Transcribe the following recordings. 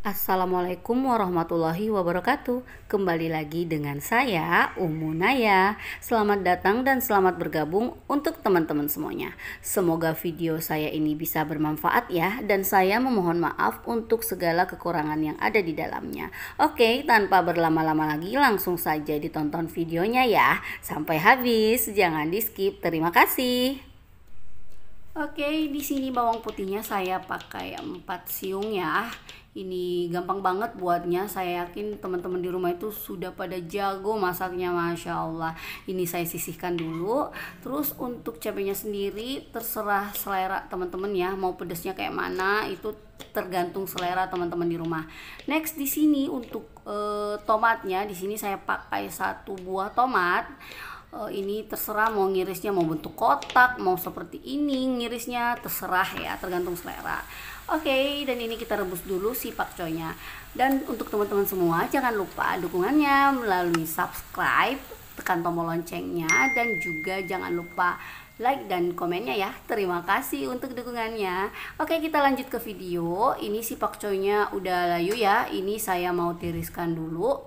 Assalamualaikum warahmatullahi wabarakatuh. Kembali lagi dengan saya Ummu Nhay. Selamat datang dan selamat bergabung untuk teman-teman semuanya. Semoga video saya ini bisa bermanfaat ya, dan saya memohon maaf untuk segala kekurangan yang ada di dalamnya. Oke, tanpa berlama-lama lagi langsung saja ditonton videonya ya. Sampai habis, jangan di skip. Terima kasih. Oke, di sini bawang putihnya saya pakai 4 siung ya. Ini gampang banget buatnya, saya yakin teman-teman di rumah itu sudah pada jago masaknya, Masya Allah. Ini saya sisihkan dulu. Terus untuk cabenya sendiri terserah selera teman-teman ya, mau pedasnya kayak mana itu tergantung selera teman-teman di rumah. Next di sini untuk tomatnya, di sini saya pakai 1 buah tomat. Ini terserah mau ngirisnya mau bentuk kotak, mau seperti ini ngirisnya, terserah ya, tergantung selera. Oke, dan ini kita rebus dulu si pakcoynya. Dan untuk teman-teman semua jangan lupa dukungannya melalui subscribe, tekan tombol loncengnya, dan juga jangan lupa like dan komennya ya. Terima kasih untuk dukungannya. Oke, kita lanjut ke video. Ini si pakcoynya udah layu ya, ini saya mau tiriskan dulu.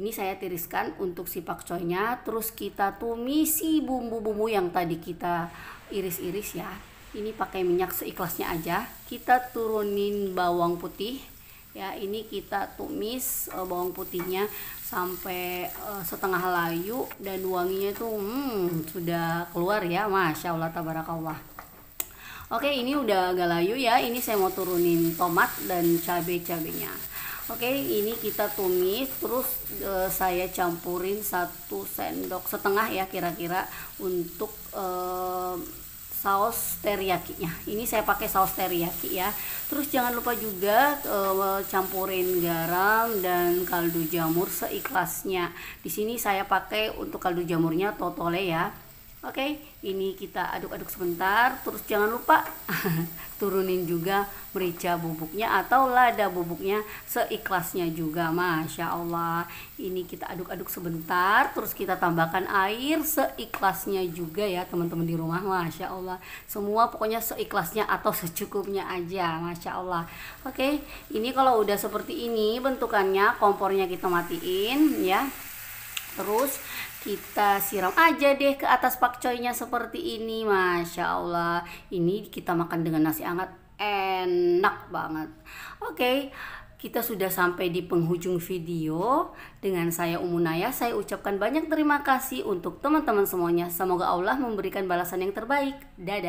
Ini saya tiriskan untuk si pakcoynya, terus kita tumisi bumbu-bumbu yang tadi kita iris-iris ya. Ini pakai minyak seikhlasnya aja. Kita turunin bawang putih ya, ini kita tumis bawang putihnya sampai setengah layu, dan wanginya tuh sudah keluar ya, Masya Allah tabarakallah. Oke, ini udah agak layu ya. Ini saya mau turunin tomat dan cabai-cabainya. Oke, ini kita tumis, terus saya campurin 1 sendok setengah ya kira-kira untuk saus teriyakinya. Ini saya pakai saus teriyaki ya. Terus jangan lupa juga campurin garam dan kaldu jamur seikhlasnya. Di sini saya pakai untuk kaldu jamurnya totole ya. Oke, ini kita aduk-aduk sebentar. Terus jangan lupa turunin juga merica bubuknya atau lada bubuknya seikhlasnya juga, Masya Allah. Ini kita aduk-aduk sebentar, terus kita tambahkan air seikhlasnya juga ya teman-teman di rumah, Masya Allah. Semua pokoknya seikhlasnya atau secukupnya aja, Masya Allah. Oke, ini kalau udah seperti ini bentukannya, kompornya kita matiin ya. Terus kita siram aja deh ke atas pakcoynya seperti ini, Masya Allah. Ini kita makan dengan nasi hangat, enak banget. Oke, kita sudah sampai di penghujung video. Dengan saya Ummu Nhay, saya ucapkan banyak terima kasih untuk teman-teman semuanya. Semoga Allah memberikan balasan yang terbaik. Dadah.